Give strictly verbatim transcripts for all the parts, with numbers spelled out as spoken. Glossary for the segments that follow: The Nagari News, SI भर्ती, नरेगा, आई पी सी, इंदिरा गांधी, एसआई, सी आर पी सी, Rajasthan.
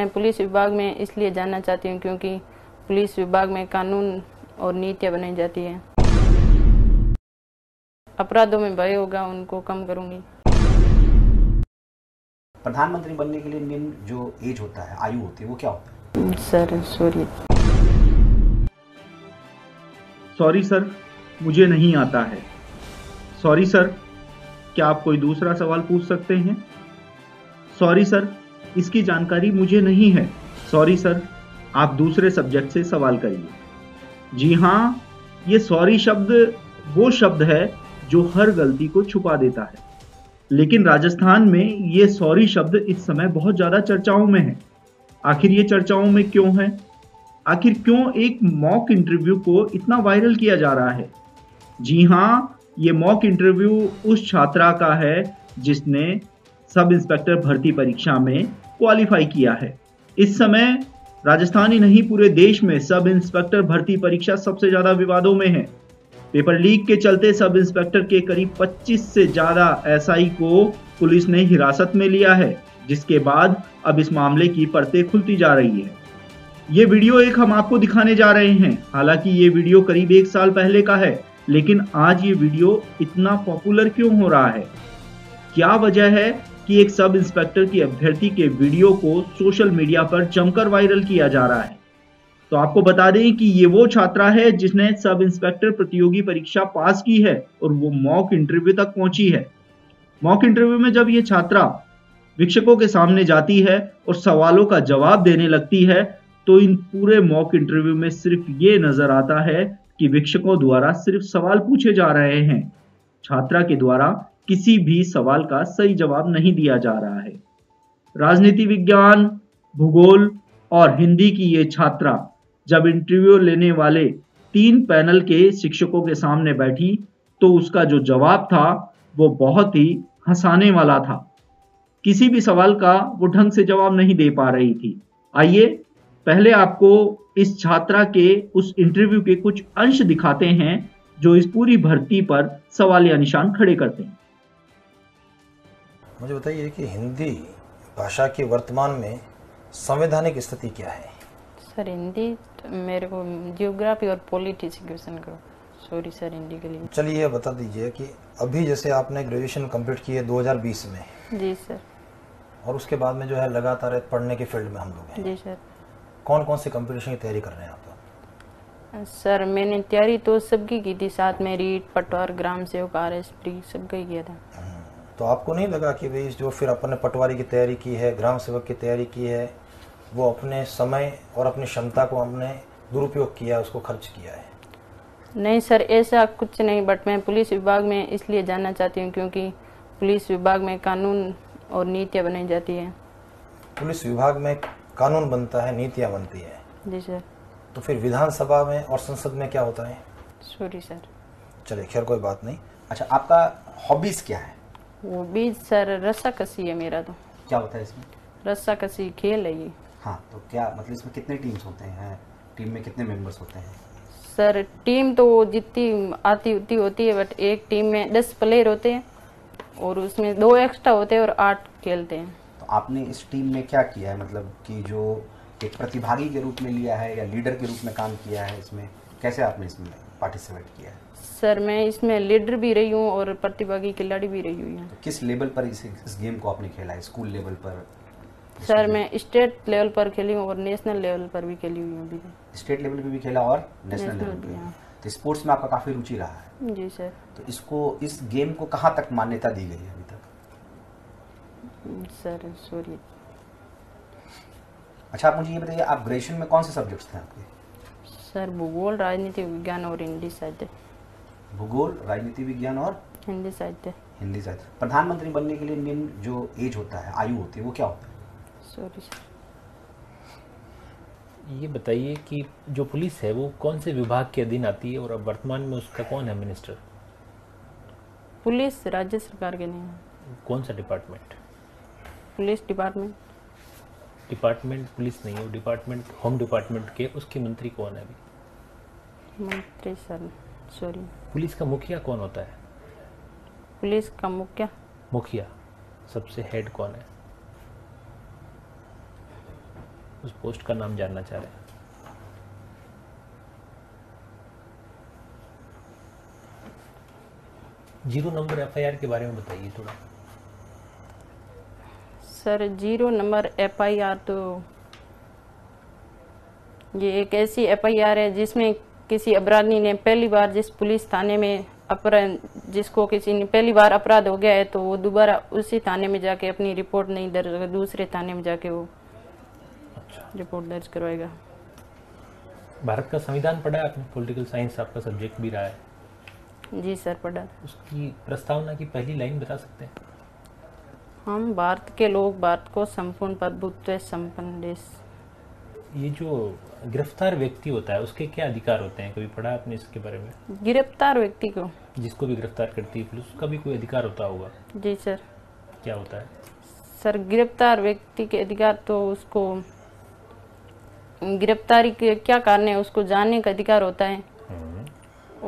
मैं पुलिस विभाग में इसलिए जाना चाहती हूँ क्योंकि पुलिस विभाग में कानून और नीतियाँ बनाई जाती है। अपराधों में भय होगा उनको कम करूँगी। प्रधानमंत्री बनने के लिए मेन जो एज होता है, आयु होती है, वो क्या होता है? सर सॉरी सॉरी सर मुझे नहीं आता है। सॉरी सर क्या आप कोई दूसरा सवाल पूछ सकते हैं? सॉरी सर इसकी जानकारी मुझे नहीं है। सॉरी सर आप दूसरे सब्जेक्ट से सवाल करिए। जी हाँ, ये सॉरी शब्द वो शब्द है जो हर गलती को छुपा देता है, लेकिन राजस्थान में ये सॉरी शब्द इस समय बहुत ज़्यादा चर्चाओं में है। आखिर ये चर्चाओं में क्यों है? आखिर क्यों एक मॉक इंटरव्यू को इतना वायरल किया जा रहा है? जी हाँ, ये मॉक इंटरव्यू उस छात्रा का है जिसने सब इंस्पेक्टर भर्ती परीक्षा में क्वालिफाई किया है। इस समय राजस्थान ही नहीं पूरे देश में सब इंस्पेक्टर भर्ती परीक्षा सबसे ज़्यादा विवादों में है। पेपर लीक के चलते सब इंस्पेक्टर के करीब पच्चीस से ज़्यादा एसआई को पुलिस ने हिरासत में लिया है, जिसके बाद अब इस मामले की परतें खुलती जा रही है। ये वीडियो एक हम आपको दिखाने जा रहे हैं। हालांकि ये वीडियो करीब एक साल पहले का है, लेकिन आज ये वीडियो इतना पॉपुलर क्यों हो रहा है? क्या वजह है कि एक सब इंस्पेक्टर की अभ्यर्थी के वीडियो को सोशल मीडिया पर जमकर वायरल किया जा रहा है? तो आपको बता दें कि ये वो छात्रा है जिसने सब इंस्पेक्टर प्रतियोगी परीक्षा पास की है और वो मॉक इंटरव्यू तक पहुंची है। मॉक इंटरव्यू में जब ये छात्रा शिक्षकों के सामने जाती है और सवालों का जवाब देने लगती है, तो इन पूरे मॉक इंटरव्यू में सिर्फ ये नजर आता है कि शिक्षकों द्वारा सिर्फ सवाल पूछे जा रहे हैं, छात्रा के द्वारा किसी भी सवाल का सही जवाब नहीं दिया जा रहा है। राजनीति विज्ञान, भूगोल और हिंदी की ये छात्रा जब इंटरव्यू लेने वाले तीन पैनल के शिक्षकों के सामने बैठी, तो उसका जो जवाब था वो बहुत ही हंसाने वाला था। किसी भी सवाल का वो ढंग से जवाब नहीं दे पा रही थी। आइए पहले आपको इस छात्रा के उस इंटरव्यू के कुछ अंश दिखाते हैं जो इस पूरी भर्ती पर सवाल या निशान खड़े करते हैं। मुझे बताइए कि हिंदी भाषा की वर्तमान में संवैधानिक स्थिति क्या है? सर हिंदी मेरे को जियोग्राफी और पॉलिटी से क्वेश्चन करो। सॉरी सर हिंदी के लिए चलिए बता दीजिए कि अभी जैसे आपने ग्रेजुएशन कंप्लीट की है दो हज़ार बीस में। जी सर। और उसके बाद में जो है लगातार पढ़ने के फील्ड में हम लोग हैं। जी सर। कौन कौन से कंपटीशन की तैयारी कर रहे हैं आप? सर मैंने तैयारी तो सबकी की थी, साथ में रीट, पटवार, ग्राम सेवक, आरएसपी सबका ही किया था। तो आपको नहीं लगा कि भाई जो फिर अपन ने पटवारी की तैयारी की है, ग्राम सेवक की तैयारी की है, वो अपने समय और अपनी क्षमता को हमने दुरुपयोग किया, उसको खर्च किया है? नहीं सर ऐसा कुछ नहीं, बट मैं पुलिस विभाग में इसलिए जाना चाहती हूँ क्योंकि पुलिस विभाग में कानून और नीतियाँ बनाई जाती है। पुलिस विभाग में कानून बनता है, नीतियाँ बनती है। जी सर। तो फिर विधानसभा में और संसद में क्या होता है? Sorry sir. चलिए खैर कोई बात नहीं। अच्छा आपका हॉबीज क्या है? हॉबीज सर रस्साकसी है मेरा। तो क्या होता है इसमें? रस्साकसी खेल है ये। हाँ, तो क्या मतलब इसमें कितने टीम्स होते हैं? टीम में कितने मेंबर्स होते हैं? सर टीम तो जितनी आती उतनी होती है, बट एक टीम में दस प्लेयर होते हैं और उसमें दो एक्स्ट्रा होते हैं और आठ खेलते हैं। आपने इस टीम में क्या किया है, मतलब कि जो एक प्रतिभागी के रूप में लिया है या लीडर के रूप में काम किया है, इसमें कैसे आपने इसमें पार्टिसिपेट किया है? सर मैं इसमें लीडर भी रही हूँ और प्रतिभागी खिलाड़ी भी रही हूँ। तो किस लेवल पर इस, इस गेम को आपने खेला है? स्कूल लेवल पर? सर मैं स्टेट लेवल पर खेली हूँ और नेशनल लेवल पर भी खेली हुई हूँ। अभी स्टेट लेवल पर भी खेला और नेशनल लेवल पर भी। तो स्पोर्ट्स में आपका काफ़ी रुचि रहा है। जी सर। तो इसको इस गेम को कहाँ तक मान्यता दी गई है अभी तक? Sir sorry. अच्छा आप मुझे ये बताइए आप ग्रेजुएशन में कौन से सब्जेक्ट्स थे आपके? सर भूगोल, राजनीति विज्ञान और हिंदी साहित्य। भूगोल, राजनीति विज्ञान और हिंदी साहित्य। हिंदी साहित्य। प्रधानमंत्री बनने के लिए मेन जो एज होता है, आयु होती है, वो क्या होता है? Sorry sir. ये बताइए कि जो पुलिस है वो कौन से विभाग के अधीन आती है और अब वर्तमान में उसका कौन है मिनिस्टर? पुलिस राज्य सरकार के नहीं है। कौन सा department? Police department. Department police नहीं है, डिपार्टमेंट होम डिपार्टमेंट के उसके मंत्री कौन है अभी? मंत्री सर सॉरी। पुलिस का मुखिया कौन होता है? पुलिस का मुखिया मुखिया सबसे हेड कौन है? उस पोस्ट का नाम जानना चाह रहे हैं। Zero number F I R के बारे में बताइए थोड़ा। Sir zero number F I R तो ये एक ऐसी एफ आई आर है जिसमें किसी अपराधी ने पहली बार जिस पुलिस थाने में अपराध जिसको किसी ने पहली बार अपराध हो गया है तो वो दोबारा उसी थाने में जाके अपनी रिपोर्ट नहीं दर्ज करेगा, दूसरे थाने में जाके वो अच्छा। रिपोर्ट दर्ज करवाएगा। भारत का संविधान पढ़ा है आपने? पॉलिटिकल साइंस आपका सब्जेक्ट भी रहा है। जी सर पढ़ा। उसकी प्रस्तावना की पहली लाइन बता सकते हैं? हम भारत के लोग भारत को संपूर्ण प्रभुत्व संपन्न देश। ये जो गिरफ्तार व्यक्ति होता है उसके क्या अधिकार होते हैं, कभी पढ़ा आपने इसके बारे में? गिरफ्तार व्यक्ति को जिसको भी गिरफ्तार करती है पुलिस उसका भी कोई अधिकार होता होगा? जी सर। क्या होता है सर गिरफ्तार व्यक्ति के अधिकार? तो उसको गिरफ्तारी के क्या कारण है उसको जानने का अधिकार होता है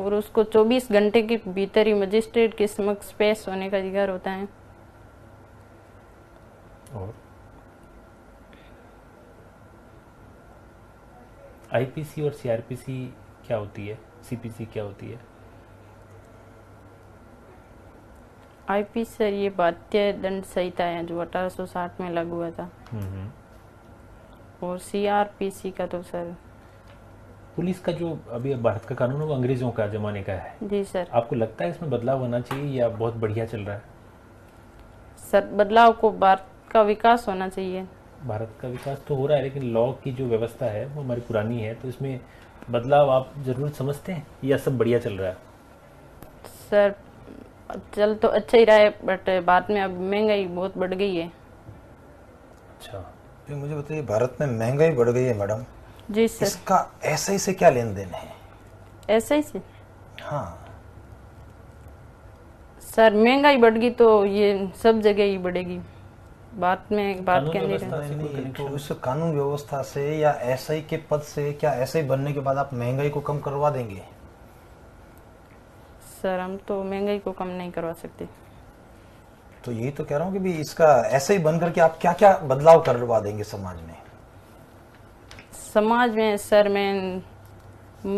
और उसको चौबीस घंटे के भीतर ही मजिस्ट्रेट के समक्ष पेश होने का अधिकार होता है। और आई पी सी और सी आर पी सी क्या होती है, सी पी सी क्या होती है? आई पी सी सर ये भारतीय दंड संहिता है जो अठारह सौ साठ में लागू हुआ था। और सी आर पी सी का तो सर पुलिस का जो अभी भारत का कानून है वो अंग्रेजों का जमाने का है। जी सर। आपको लगता है इसमें बदलाव होना चाहिए या बहुत बढ़िया चल रहा है? सर बदलाव को भारत का विकास होना चाहिए। भारत का विकास तो हो रहा है लेकिन लॉ की जो व्यवस्था है वो हमारी पुरानी है, तो इसमें बदलाव आप जरूर समझते हैं या सब बढ़िया चल रहा है? सर चल तो अच्छा ही रहा है बट बाद में अब महंगाई बहुत बढ़ गई है। अच्छा तो मुझे बताइए भारत में महंगाई बढ़ गई है मैडम। जी सर। इसका एसआई से क्या लेन देन है? एसआई से? हाँ सर महंगाई बढ़ गई तो ये सब जगह ही बढ़ेगी। बात में बात क्या नहीं, नहीं, नहीं तो इस कानून व्यवस्था से या एसआई के पद से क्या एसआई बनने के बाद आप महंगाई को कम करवा देंगे? सर हम तो महंगाई को कम नहीं करवा सकते। तो यही तो कह रहा हूँ कि भी इसका एसआई बन करके आप क्या क्या बदलाव करवा देंगे समाज में? समाज में सर मैं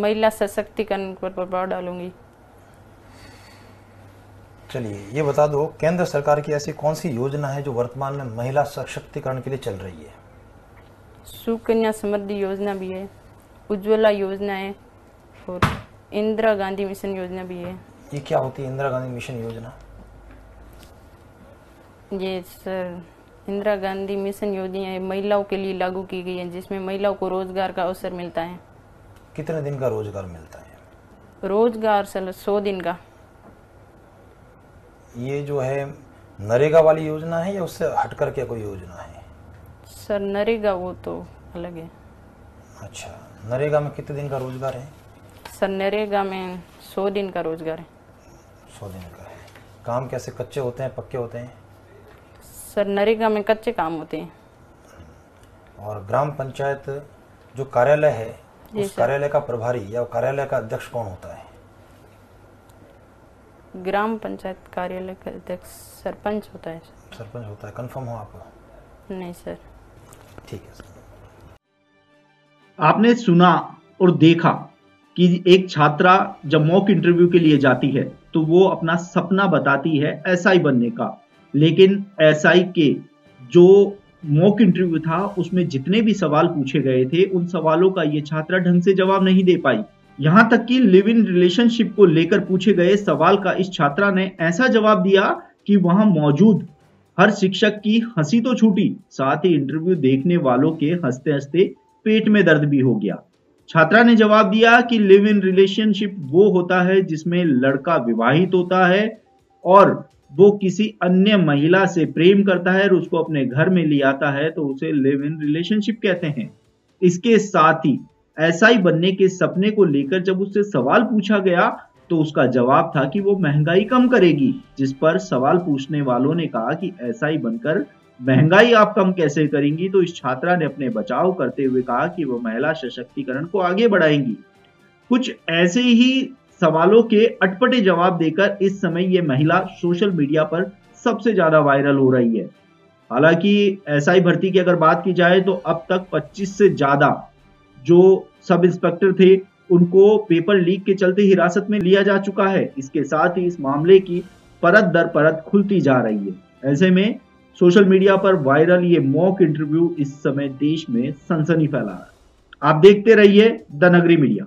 महिला सशक्तिकरण पर प्रभाव डालूंगी। चलिए ये बता दो केंद्र सरकार की ऐसी कौन सी योजना है जो वर्तमान में महिला सशक्तिकरण के लिए चल रही है? सुकन्या समृद्धि योजना भी है, उज्ज्वला योजना है और इंदिरा गांधी मिशन योजना भी है। ये क्या होती है इंदिरा गांधी मिशन योजना? ये सर इंदिरा गांधी मिशन योजना महिलाओं के लिए लागू की गई है जिसमें महिलाओं को रोजगार का अवसर मिलता है। कितने दिन का रोजगार मिलता है? रोजगार सर सौ दिन का। ये जो है नरेगा वाली योजना है या उससे हटकर क्या कोई योजना है? सर नरेगा वो तो अलग है। अच्छा नरेगा में कितने दिन का रोजगार है? सर नरेगा में सौ दिन का रोजगार है। सौ दिन का है। काम कैसे, कच्चे होते हैं पक्के होते हैं? सर नरेगा में कच्चे काम होते हैं। और ग्राम पंचायत जो कार्यालय है उस कार्यालय का प्रभारी या कार्यालय का अध्यक्ष कौन होता है? ग्राम पंचायत कार्यालय का अध्यक्ष सरपंच होता है। सरपंच होता है, कंफर्म हो आपको? नहीं सर। ठीक है सर। आपने सुना और देखा कि एक छात्रा जब मॉक इंटरव्यू के लिए जाती है तो वो अपना सपना बताती है एसआई बनने का, लेकिन एसआई के जो मॉक इंटरव्यू था उसमें जितने भी सवाल पूछे गए थे उन सवालों का ये छात्रा ढंग से जवाब नहीं दे पाई। यहाँ तक कि लिव इन रिलेशनशिप को लेकर पूछे गए सवाल का इस छात्रा ने ऐसा जवाब दिया कि वहां मौजूद हर शिक्षक की हंसी तो छूटी, साथ ही इंटरव्यू देखने वालों के हंसते हंसते पेट में दर्द भी हो गया। छात्रा ने जवाब दिया कि लिव इन रिलेशनशिप वो होता है जिसमें लड़का विवाहित होता है और वो किसी अन्य महिला से प्रेम करता है और उसको अपने घर में ले आता है तो उसे लिव इन रिलेशनशिप कहते हैं। इसके साथ ही एसआई बनने के सपने को लेकर जब उससे सवाल पूछा गया तो उसका जवाब था कि वो महंगाई कम करेगी, जिस पर सवाल पूछने वालों ने कहा कि एसआई बनकर महंगाई आप कम कैसे करेंगी, तो इस छात्रा ने अपने बचाव करते हुए कहा कि वो महिला सशक्तिकरण को आगे बढ़ाएंगी। कुछ ऐसे ही सवालों के अटपटे जवाब देकर इस समय ये महिला सोशल मीडिया पर सबसे ज्यादा वायरल हो रही है। हालांकि एसआई भर्ती की अगर बात की जाए तो अब तक पच्चीस से ज्यादा जो सब इंस्पेक्टर थे उनको पेपर लीक के चलते हिरासत में लिया जा चुका है। इसके साथ ही इस मामले की परत दर परत खुलती जा रही है। ऐसे में सोशल मीडिया पर वायरल ये मॉक इंटरव्यू इस समय देश में सनसनी फैला रहा है। आप देखते रहिए द नगरी मीडिया।